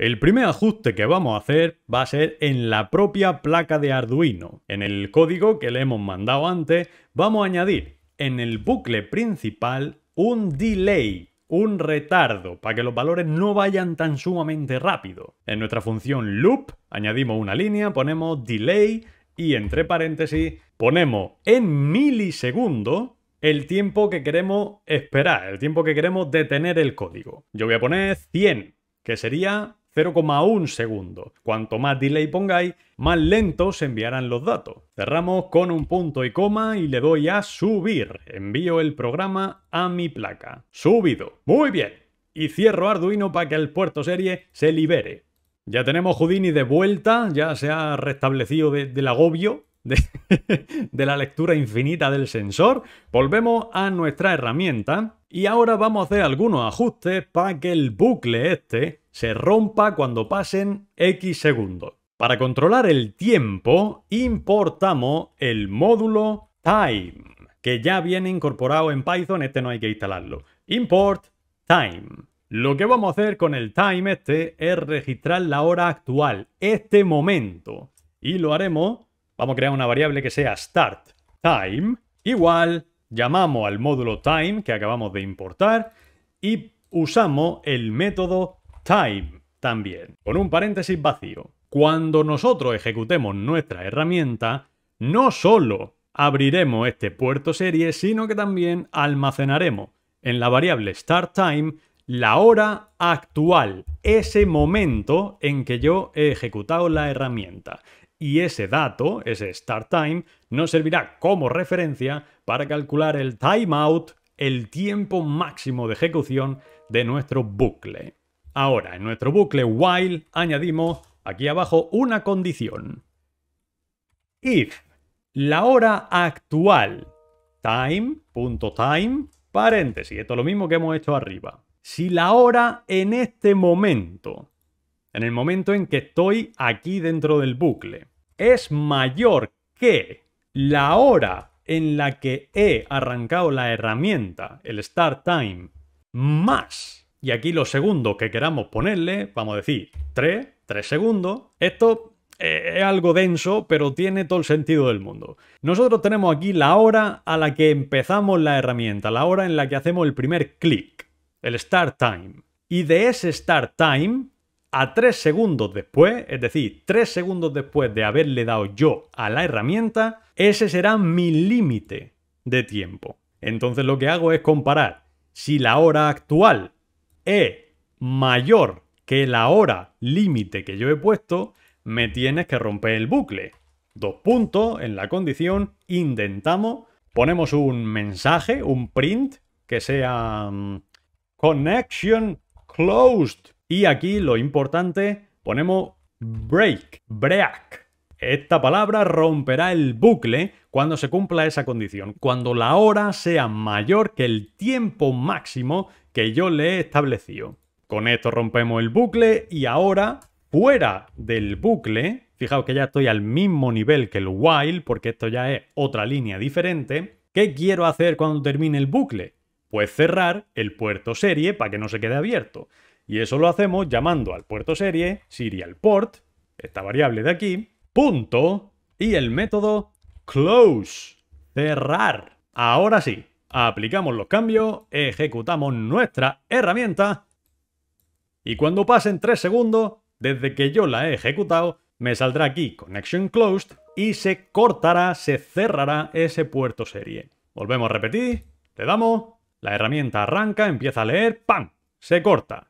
El primer ajuste que vamos a hacer va a ser en la propia placa de Arduino. En el código que le hemos mandado antes, vamos a añadir en el bucle principal un delay, un retardo, para que los valores no vayan tan sumamente rápido. En nuestra función loop añadimos una línea, ponemos delay y entre paréntesis ponemos en milisegundos el tiempo que queremos esperar, el tiempo que queremos detener el código. Yo voy a poner 100, que sería 0,1 segundo. Cuanto más delay pongáis, más lento se enviarán los datos. Cerramos con un punto y coma y le doy a subir. Envío el programa a mi placa. Subido. Muy bien. Y cierro Arduino para que el puerto serie se libere. Ya tenemos Houdini de vuelta. Ya se ha restablecido del agobio de la lectura infinita del sensor. Volvemos a nuestra herramienta. Y ahora vamos a hacer algunos ajustes para que el bucle este se rompa cuando pasen X segundos. Para controlar el tiempo, importamos el módulo time, que ya viene incorporado en Python, este no hay que instalarlo. Import time. Lo que vamos a hacer con el time este es registrar la hora actual, este momento. Y lo haremos, vamos a crear una variable que sea start time igual. Llamamos al módulo time que acabamos de importar y usamos el método time también, con un paréntesis vacío. Cuando nosotros ejecutemos nuestra herramienta, no solo abriremos este puerto serie, sino que también almacenaremos en la variable startTime la hora actual, ese momento en que yo he ejecutado la herramienta. Y ese dato, ese start time, nos servirá como referencia para calcular el timeout, el tiempo máximo de ejecución de nuestro bucle. Ahora, en nuestro bucle while añadimos aquí abajo una condición. If la hora actual, time.time, paréntesis, esto es lo mismo que hemos hecho arriba. Si la hora en este momento, en el momento en que estoy aquí dentro del bucle, es mayor que la hora en la que he arrancado la herramienta, el start time, más, y aquí los segundos que queramos ponerle, vamos a decir 3 segundos. Esto es algo denso, pero tiene todo el sentido del mundo. Nosotros tenemos aquí la hora a la que empezamos la herramienta, la hora en la que hacemos el primer clic, el start time. Y de ese start time, a 3 segundos después, es decir, 3 segundos después de haberle dado yo a la herramienta, ese será mi límite de tiempo. Entonces lo que hago es comparar si la hora actual es mayor que la hora límite que yo he puesto, me tienes que romper el bucle. 2 puntos en la condición, indentamos, ponemos un mensaje, un print, que sea connection closed. Y aquí lo importante, ponemos break. Esta palabra romperá el bucle cuando se cumpla esa condición, cuando la hora sea mayor que el tiempo máximo que yo le he establecido. Con esto rompemos el bucle y ahora, fuera del bucle, fijaos que ya estoy al mismo nivel que el while, porque esto ya es otra línea diferente. ¿Qué quiero hacer cuando termine el bucle? Pues cerrar el puerto serie para que no se quede abierto. Y eso lo hacemos llamando al puerto serie, serialPort, esta variable de aquí, punto, y el método close, cerrar. Ahora sí, aplicamos los cambios, ejecutamos nuestra herramienta y cuando pasen 3 segundos desde que yo la he ejecutado, me saldrá aquí connection closed y se cortará, se cerrará ese puerto serie. Volvemos a repetir, le damos, la herramienta arranca, empieza a leer, ¡pam! Se corta.